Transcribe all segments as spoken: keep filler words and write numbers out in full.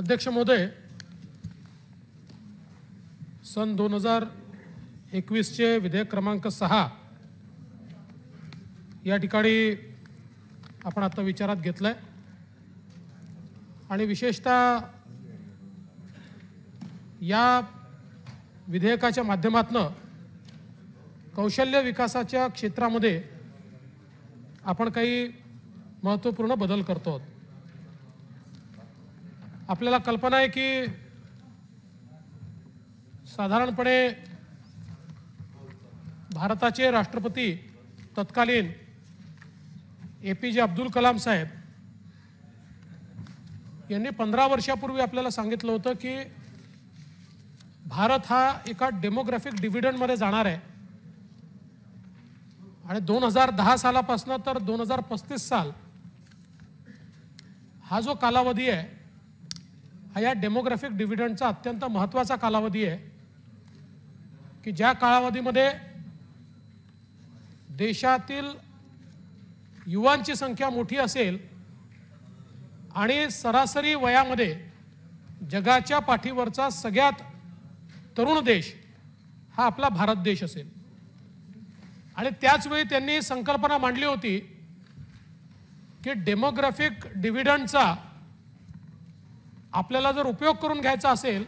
अध्यक्ष महोदय, सन दोन हजार एकवीस चे विधेयक क्रमांक सहा या ठिकाणी आपण आता विचारात घेतलंय आणि विशेषतः या विधेयकाच्या माध्यमातून कौशल्य विकासाच्या क्षेत्रामध्ये आपण काही महत्त्वपूर्ण बदल करतो। आपल्याला कल्पना आहे की साधारणपणे भारताचे राष्ट्रपती तत्कालीन एपीजे अब्दुल कलाम साहेब यांनी पंधरा वर्षापूर्वी आपल्याला सांगितलं होतं की भारत हा एका डेमोग्राफिक डिव्हिडंड मध्ये जाणार आहे आणि दोन हजार दहा सालापासून तर दोन हजार पस्तीस साल हा जो कालावधी आहे हा या डेमोग्राफिक डिव्हिडंडचा अत्यंत महत्त्वाचा कालावधी आहे की ज्या कालावधीमध्ये देशातील युवांची संख्या मोठी असेल आणि सरासरी वयामध्ये जगाच्या पाठीवरचा सगळ्यात तरुण देश हा आपला भारत देश असेल। आणि त्याच वेळी त्यांनी संकल्पना मांडली होती की डेमोग्राफिक डिव्हिडंडचा आपल्याला जर उपयोग करून घ्यायचा असेल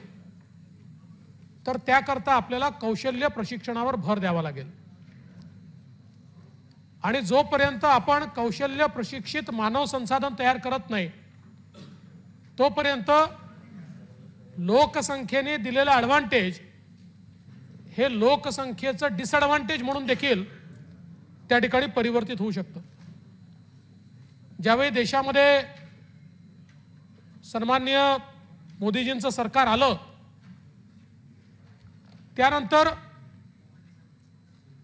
तर त्याकरता आपल्याला कौशल्य प्रशिक्षणावर भर द्यावा लागेल आणि जोपर्यंत आपण कौशल्य प्रशिक्षित मानव संसाधन तयार करत नाही तोपर्यंत लोकसंख्येने दिलेलं ॲडव्हान्टेज हे लोकसंख्येचं डिसॲडव्हान्टेज म्हणून देखील त्या ठिकाणी परिवर्तित होऊ शकतं। ज्यावेळी देशामध्ये सन्माननीय मोदीजींचं सरकार आलं त्यानंतर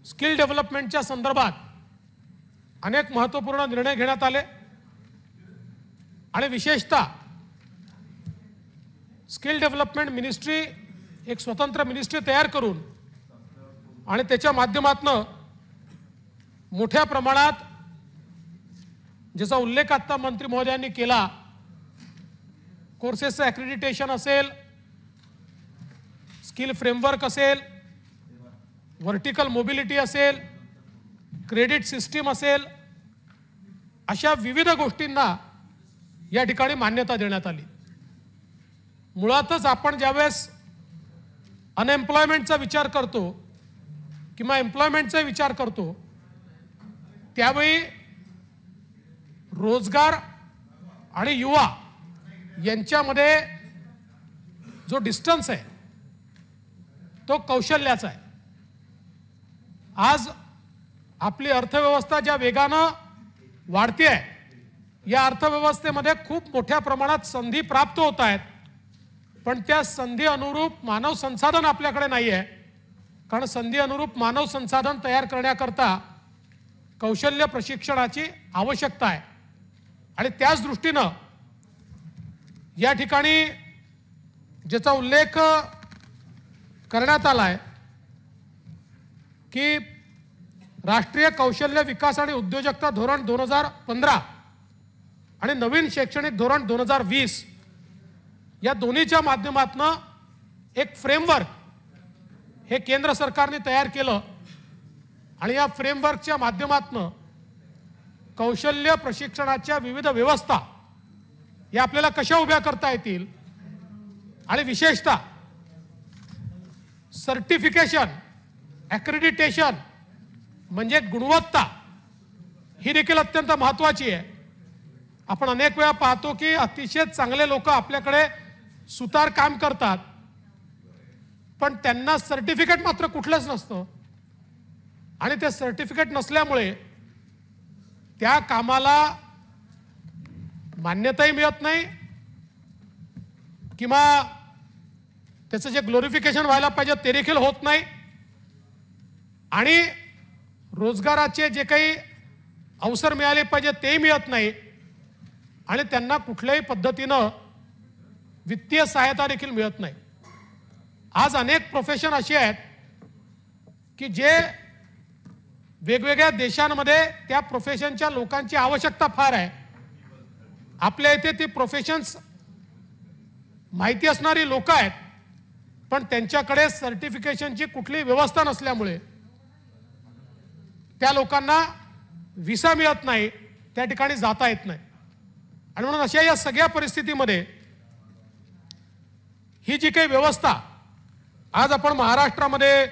स्किल डेव्हलपमेंटच्या संदर्भात अनेक महत्त्वपूर्ण निर्णय घेण्यात आले आणि विशेषतः स्किल डेव्हलपमेंट मिनिस्ट्री एक स्वतंत्र मिनिस्ट्री तयार करून आणि त्याच्या माध्यमातून मोठ्या प्रमाणात ज्याचा उल्लेख आता मंत्री महोदयांनी केला कोर्सेसचं ॲक्रेडिटेशन असेल, स्किल फ्रेमवर्क असेल, वर्टिकल मोबिलिटी असेल, क्रेडिट सिस्टीम असेल, अशा विविध गोष्टींना या ठिकाणी मान्यता देण्यात आली। मुळातच आपण ज्यावेळेस अनएम्प्लॉयमेंटचा विचार करतो किंवा एम्प्लॉयमेंटचा विचार करतो त्यावेळी रोजगार आणि युवा यांच्यामध्ये जो डिस्टन्स आहे तो कौशल्याचा आहे। आज आपली अर्थव्यवस्था ज्या वेगानं वाढते आहे या अर्थव्यवस्थेमध्ये खूप मोठ्या प्रमाणात संधी प्राप्त होत आहेत पण त्या संधी अनुरूप मानव संसाधन आपल्याकडे नाही आहे कारण संधी अनुरूप मानव संसाधन तयार करण्याकरता कौशल्य प्रशिक्षणाची आवश्यकता आहे। आणि त्याच दृष्टीनं या ठिकाणी ज्याचा उल्लेख करण्यात आलाय की राष्ट्रीय कौशल्य विकास आणि उद्योजकता धोरण दोन हजार पंधरा आणि नवीन शैक्षणिक धोरण दोन हजार वीस या दोन्हीच्या माध्यमातून एक फ्रेमवर्क हे केंद्र सरकारने तयार केलं आणि या फ्रेमवर्कच्या माध्यमातून कौशल्य प्रशिक्षणाच्या विविध व्यवस्था या आपल्याला कशा उभ्या करता येतील आणि विशेषतः सर्टिफिकेशन ॲक्रेडिटेशन म्हणजे गुणवत्ता ही देखील अत्यंत महत्त्वाची आहे। आपण अनेक वेळा पाहतो की अतिशय चांगले लोक आपल्याकडे सुतार काम करतात पण त्यांना सर्टिफिकेट मात्र कुठलंच नसतं आणि ते सर्टिफिकेट नसल्यामुळे त्या कामाला मान्यताही मिळत नाही किंवा त्याचं जे ग्लोरिफिकेशन व्हायला पाहिजे ते देखील होत नाही आणि रोजगाराचे जे काही अवसर मिळाले पाहिजे तेही मिळत नाही आणि त्यांना कुठल्याही पद्धतीनं वित्तीय सहायता देखील मिळत नाही। आज अनेक प्रोफेशन असे आहेत की जे वेगवेगळ्या देशांमध्ये त्या प्रोफेशनच्या लोकांची आवश्यकता फार आहे। आपल्या इथे ती प्रोफेशन्स माहिती असणारी लोक आहेत, पण त्यांच्याकडे सर्टिफिकेशनची कुठली व्यवस्था नसल्यामुळे त्या लोकांना विसा मिळत नाही, त्या ठिकाणी जाता येत नाही। आणि म्हणून अशा या सगळ्या परिस्थितीमध्ये ही जी काही व्यवस्था आज आपण महाराष्ट्रामध्ये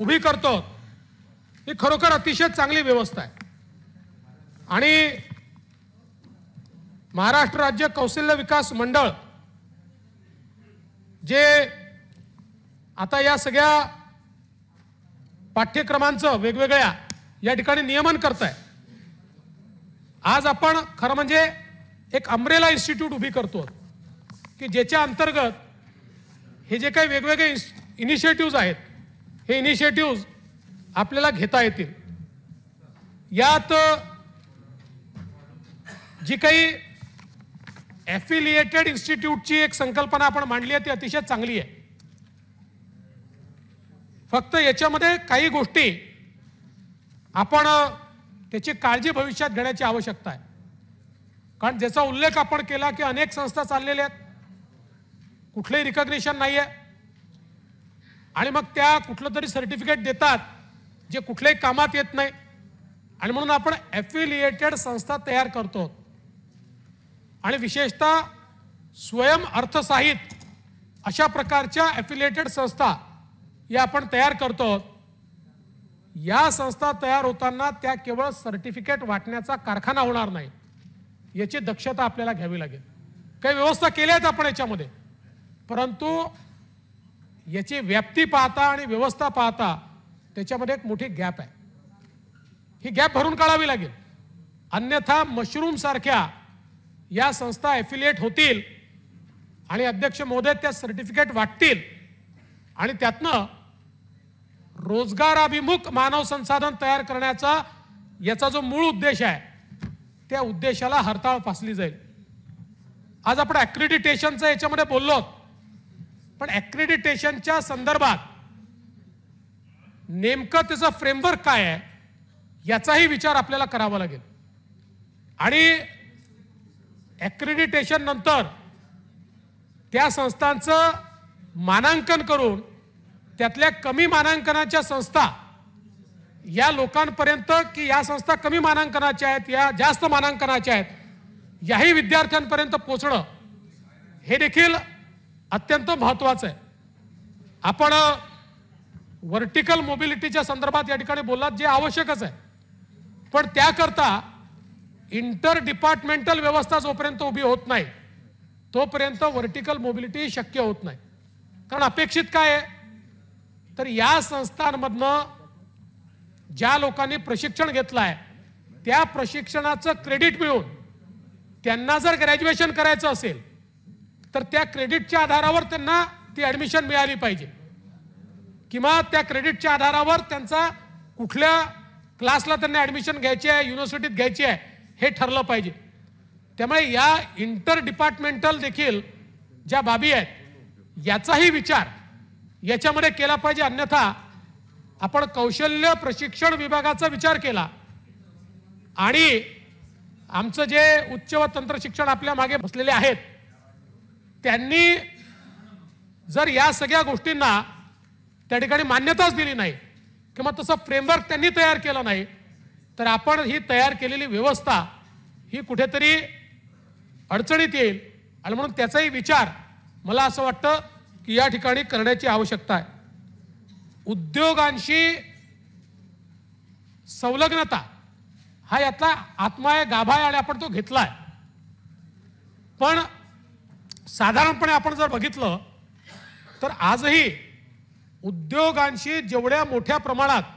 उभी करतो ही खरोखर अतिशय चांगली व्यवस्था आहे। आणि महाराष्ट्र राज्य कौशल्य विकास मंडळ जे आता या सगळ्या पाठ्यक्रमांचं वेगवेगळ्या या ठिकाणी नियमन करताय, आज आपण खरं म्हणजे एक अम्ब्रेला इन्स्टिट्यूट उभी करतो की ज्याच्या अंतर्गत हे जे काही वेगवेगळे इनिशिएटिव्ज आहेत हे इनिशिएटिव्ज आपल्याला घेता येतील। यात जी काही ॲफिलिएटेड इन्स्टिट्यूटची एक संकल्पना आपण मांडली आहे ती अतिशय चांगली आहे। फक्त याच्यामध्ये काही गोष्टी आपण त्याची काळजी भविष्यात घेण्याची आवश्यकता आहे, कारण ज्याचा उल्लेख आपण केला की अनेक संस्था चाललेल्या आहेत, कुठलेही रिकॉग्निशन नाही आहे आणि मग त्या कुठलं तरी सर्टिफिकेट देतात जे कुठल्याही कामात येत नाही। आणि म्हणून आपण ॲफिलिएटेड संस्था तयार करतो आणि विशेषतः स्वयं अर्थसहाय्यित अशा प्रकारच्या ॲफिलिएटेड संस्था या आपण तयार करतो। या संस्था तयार होताना त्या केवळ सर्टिफिकेट वाटण्याचा कारखाना होणार नाही याची दक्षता आपल्याला घ्यावी लागेल। काही व्यवस्था केल्या आहेत आपण याच्यामध्ये, परंतु याची व्याप्ती पाहता आणि व्यवस्था पाहता त्याच्यामध्ये एक मोठी गॅप आहे। ही गॅप भरून काढावी लागेल, अन्यथा मशरूम सारख्या या संस्था ॲफिलिएट होतील आणि अध्यक्ष महोदय त्या सर्टिफिकेट वाटतील आणि त्यातनं रोजगाराभिमुख मानव संसाधन तयार करण्याचा याचा जो मूळ उद्देश आहे त्या उद्देशाला हरताळ फासली जाईल। आज आपण ॲक्रेडिटेशनचं याच्यामध्ये बोललो, पण ॲक्रेडिटेशनच्या संदर्भात नेमकं त्याचं फ्रेमवर्क काय आहे याचाही विचार आपल्याला करावा लागेल। आणि ॲक्रेडिटेशन नंतर त्या संस्थांचं मानांकन करून त्यातल्या कमी मानांकनाच्या संस्था या लोकांपर्यंत की या संस्था कमी मानांकनाच्या आहेत या जास्त मानांकनाच्या आहेत याही विद्यार्थ्यांपर्यंत पोहोचणं हे देखील अत्यंत महत्त्वाचं आहे। आपण व्हर्टिकल मोबिलिटीच्या संदर्भात या ठिकाणी बोललात जे आवश्यकच आहे, पण त्याकरता इंटर डिपार्टमेंटल व्यवस्था जोपर्यंत उभी होत नाही तोपर्यंत व्हर्टिकल मोबिलिटी शक्य होत नाही। कारण अपेक्षित काय आहे तर या संस्थांमधनं ज्या लोकांनी प्रशिक्षण घेतलं आहे त्या प्रशिक्षणाचं क्रेडिट मिळून त्यांना जर ग्रॅज्युएशन करायचं असेल तर त्या क्रेडिटच्या आधारावर त्यांना ती ॲडमिशन मिळाली पाहिजे किंवा त्या क्रेडिटच्या आधारावर त्यांचा कुठल्या क्लासला त्यांना ॲडमिशन घ्यायची आहे युनिव्हर्सिटीत घ्यायची आहे हे ठरलं पाहिजे। त्यामुळे या इंटर डिपार्टमेंटल देखील ज्या बाबी आहेत याचाही विचार याच्यामध्ये केला पाहिजे, अन्यथा आपण कौशल्य प्रशिक्षण विभागाचा विचार केला आणि आमचं जे उच्च व तंत्र शिक्षण आपल्या मागे बसलेले आहेत त्यांनी जर या सगळ्या गोष्टींना त्या ठिकाणी मान्यताच दिली नाही किंवा तसं फ्रेमवर्क त्यांनी तयार केलं नाही तर आपण ही तयार केलेली व्यवस्था ही कुठेतरी अडचणीत येईल। आणि म्हणून त्याचाही विचार मला असं वाटतं की या ठिकाणी करण्याची आवश्यकता आहे। उद्योगांशी संलग्नता हा यातला आत्मा आहे, गाभा आहे आणि आपण तो घेतला आहे। पण साधारणपणे आपण जर बघितलं तर आजही उद्योगांशी जेवढ्या मोठ्या प्रमाणात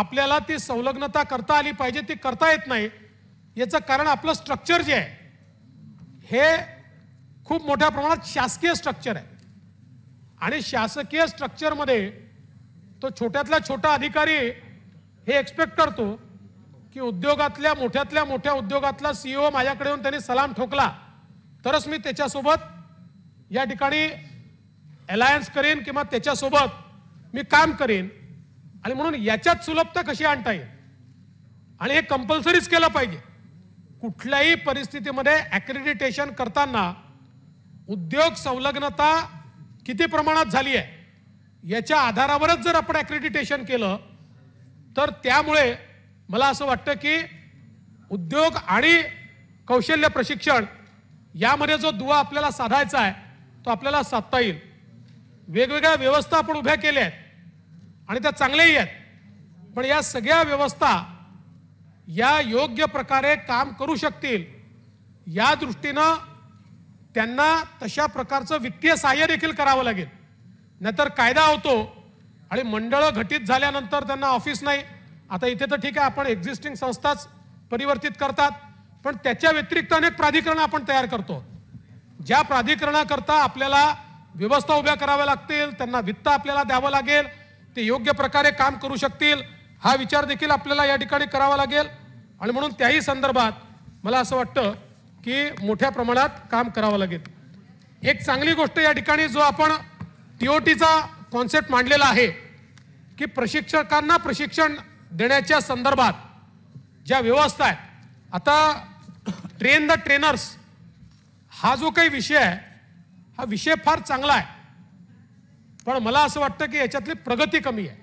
आपल्याला ती संलग्नता करता आली पाहिजे ती करता येत नाही। याचं कारण आपलं स्ट्रक्चर जे आहे हे खूप मोठ्या प्रमाणात शासकीय स्ट्रक्चर आहे आणि शासकीय स्ट्रक्चरमध्ये तो छोट्यातला छोटा अधिकारी हे एक्सपेक्ट करतो की उद्योगातल्या मोठ्यातल्या मोठ्या उद्योगातला सीईओ माझ्याकडे येऊन त्यांनी सलाम ठोकला तरच मी त्याच्यासोबत या ठिकाणी अलायन्स करेन किंवा त्याच्यासोबत मी काम करेन। आणि म्हणून याच्यात सुलभता कशी आणता येईल आणि हे कंपल्सरीच केलं पाहिजे। कुठल्याही परिस्थितीमध्ये ॲक्रेडिटेशन करताना उद्योग संलग्नता किती प्रमाणात झाली आहे याच्या आधारावरच जर आपण एक्रेडिटेशन केलं तर त्यामुळे मला असं वाटतं की उद्योग आणि कौशल्य प्रशिक्षण यामध्ये जो दुवा आपल्याला साधायचा आहे तो आपल्याला साधता येईल। वेगवेगळ्या व्यवस्था आपण उभ्या केल्या आहेत आणि त्या चांगल्याही आहेत, पण या सगळ्या व्यवस्था या योग्य प्रकारे काम करू शकतील या दृष्टीने त्यांना तशा प्रकारचं वित्तीय सहाय्य देखील करावं लागेल। नाहीतर कायदा होतो आणि मंडळ घटित झाल्यानंतर त्यांना ऑफिस नाही। आता इथे तर ठीक आहे आपण एक्झिस्टिंग संस्थाच परिवर्तित करतात, पण त्याच्या व्यतिरिक्त अनेक प्राधिकरण आपण तयार करतो। ज्या प्राधिकरणाकरता आपल्याला व्यवस्था उभ्या कराव्या लागतील, त्यांना वित्त आपल्याला द्यावं लागेल, ते योग्य प्रकारे काम करू शकतील हा विचार देखील आपल्याला या ठिकाणी करावा लागेल। आणि म्हणून त्याही संदर्भात मला असं वाटतं की मोठ्या प्रमाणात काम करावं लागेल। एक चांगली गोष्ट या ठिकाणी जो आपण टीओटीचा कॉन्सेप्ट मांडलेला आहे की प्रशिक्षकांना प्रशिक्षण देण्याच्या संदर्भात ज्या व्यवस्था आहेत, आता ट्रेन द ट्रेनर्स हा जो काही विषय आहे हा विषय फार चांगला आहे, पण मला असं वाटतं की याच्यातली प्रगती कमी आहे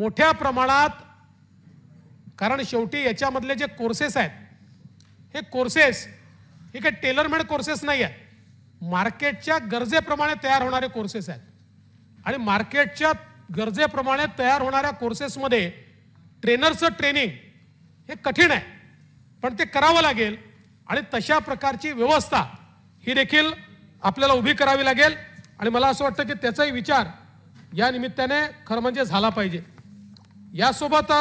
मोठ्या प्रमाणात। कारण शेवटी याच्यामधले जे कोर्सेस आहेत हे कोर्सेस हे काही टेलरमेड कोर्सेस नाही आहेत, मार्केटच्या गरजेप्रमाणे तयार होणारे कोर्सेस आहेत। आणि मार्केटच्या गरजेप्रमाणे तयार होणाऱ्या कोर्सेसमध्ये ट्रेनरचं ट्रेनिंग हे कठीण आहे, पण ते करावं लागेल आणि तशा प्रकारची व्यवस्था ही देखील आपल्याला उभी करावी लागेल। आणि मला असं वाटतं की त्याचाही विचार या निमित्ताने खरं म्हणजे झाला पाहिजे। यासोबत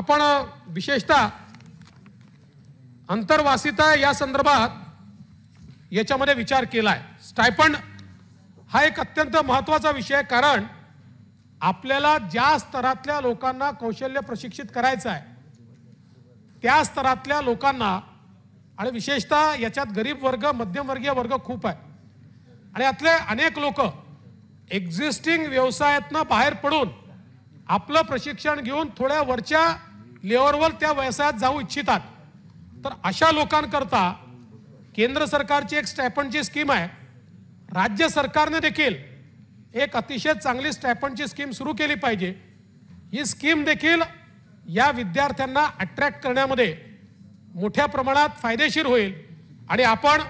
आपण विशेषतः अंतर्वासिता या संदर्भात याच्यामध्ये विचार केलाय। स्टायफंड हा एक अत्यंत महत्त्वाचा विषय, कारण आपल्याला ज्या स्तरातल्या लोकांना कौशल्य प्रशिक्षित करायचं आहे त्या स्तरातल्या लोकांना, आणि विशेषतः याच्यात गरीब वर्ग मध्यमवर्गीय वर्ग खूप आहे, आणि यातले अनेक लोक एक्झिस्टिंग व्यवसायातनं बाहेर पडून आपलं प्रशिक्षण घेऊन थोड्या वरच्या लेवलवर त्या व्यवसायात जाऊ इच्छितात। तर अशा लोकांकरता केंद्र सरकारची एक स्टायफंडची स्कीम आहे, राज्य सरकारने देखील एक अतिशय चांगली स्टायफंडची स्कीम सुरू केली पाहिजे। ही स्कीम देखील या विद्यार्थ्यांना अट्रॅक्ट करण्यामध्ये मोठ्या प्रमाणात फायदेशीर होईल। आणि आपण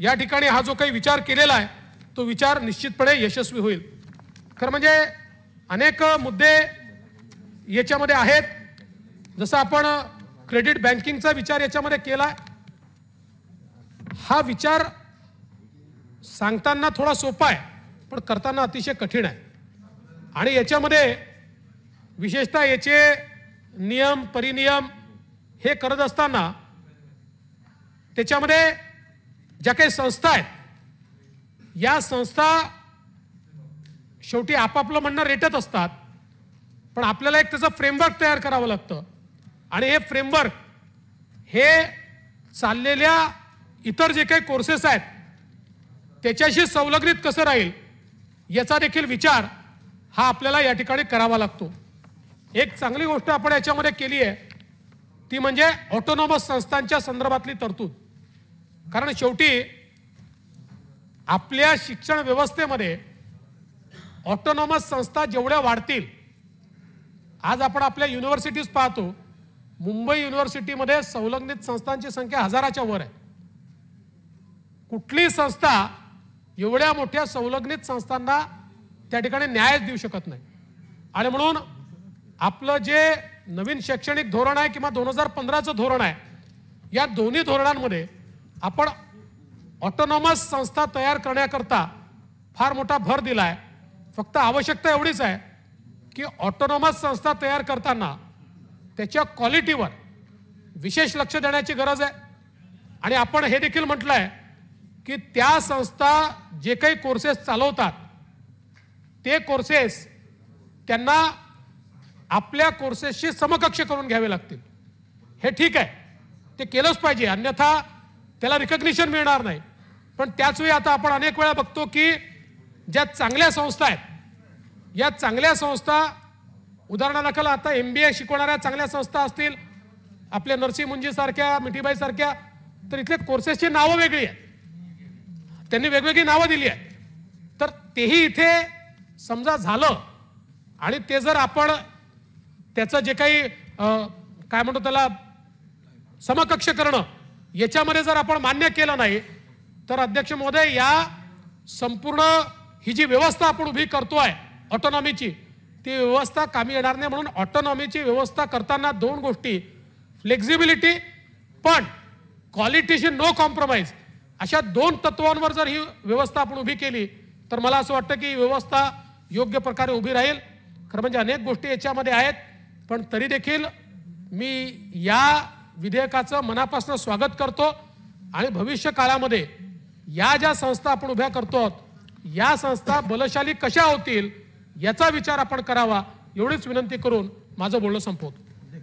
या ठिकाणी हा जो काही विचार केलेला आहे तो विचार निश्चितपणे यशस्वी होईल। खरं म्हणजे अनेक मुद्दे याच्यामध्ये आहेत, जसं आपण क्रेडिट बँकिंगचा विचार याच्यामध्ये केला। हा विचार सांगताना थोडा सोपा आहे पण करताना अतिशय कठीण आहे, आणि याच्यामध्ये विशेषतः याचे नियम परिनियम हे करत असताना त्याच्यामध्ये ज्या काही संस्था आहेत या संस्था शेवटी आपापलं म्हणणं रेटत असतात, पण आपल्याला एक त्याचं फ्रेमवर्क तयार करावं लागतं। आणि हे फ्रेमवर्क हे चाललेल्या इतर जे काही कोर्सेस आहेत त्याच्याशी संलग्नित कसं राहील याचा देखील विचार हा आपल्याला या ठिकाणी करावा लागतो। एक चांगली गोष्ट आपण याच्यामध्ये केली आहे ती म्हणजे ऑटोनॉमस संस्थांच्या संदर्भातली तरतूद, कारण शेवटी आपल्या शिक्षण व्यवस्थेमध्ये ऑटोनॉमस संस्था जेवढ्या वाढतील, आज आपण आपल्या युनिव्हर्सिटीज पाहतो, मुंबई युनिव्हर्सिटीमध्ये संलग्नित संस्थांची संख्या हजाराच्या वर आहे। कुठली संस्था एवढ्या मोठ्या संलग्नित संस्थांना त्या ठिकाणी न्याय देऊ शकत नाही। आणि म्हणून आपलं जे नवीन शैक्षणिक धोरण आहे किंवा दोन हजार पंधराचं धोरण आहे, या दोन्ही धोरणांमध्ये आपण ऑटोनॉमस संस्था तयार करण्याकरता फार मोठा भर दिला आहे। फक्त आवश्यकता एवढीच आहे की ऑटोनॉमस संस्था तयार करताना त्याच्या क्वालिटीवर विशेष लक्ष देण्याची गरज आहे। आणि आपण हे देखील म्हटलं आहे की त्या संस्था जे काही कोर्सेस चालवतात ते कोर्सेस त्यांना आपल्या कोर्सेसशी समकक्ष करून घ्यावे लागतील। हे ठीक आहे, ते केलंच पाहिजे, अन्यथा त्याला रिकग्निशन मिळणार नाही। पण त्याचवेळी आता आपण अनेक वेळा बघतो की ज्या चांगल्या संस्था आहेत या चांगल्या संस्था, उदाहरणार्थ आता एम बी ए शिकवणाऱ्या चांगल्या संस्था असतील आपल्या नरसी मुंजी सारख्या, मिठीबाई सारख्या, तर इथले कोर्सेसची नावं वेगळी आहेत। त्यांनी वेगवेगळी नाव दिली आहेत। तर तेही इथे समजा झालं आणि ते जर आपण त्याचं जे काही काय म्हणतो त्याला समकक्ष करणं याच्यामध्ये जर आपण मान्य केलं नाही तर अध्यक्ष महोदय या संपूर्ण ही जी व्यवस्था आपण उभी करतोय ऑटोनॉमीची ती व्यवस्था कामी येणार नाही। म्हणून ऑटोनॉमीची व्यवस्था करताना दोन गोष्टी फ्लेक्सिबिलिटी पण क्वालिटीशी नो कॉम्प्रोमाइज अशा दोन तत्वांवर जर ही व्यवस्था आपण उभी केली तर मला असं वाटतं की व्यवस्था योग्य प्रकारे उभी राहील। खरं म्हणजे अनेक गोष्टी याच्यामध्ये आहेत पण तरी देखील मी या विधेयकाचं मनापासून स्वागत करतो आणि भविष्य काळामध्ये या ज्या संस्था आपण उभ्या करतो या संस्था बलशाली कशा होतील याचा विचार आपण करावा एवढीच विनंती करून माझं बोलणं संपवतो।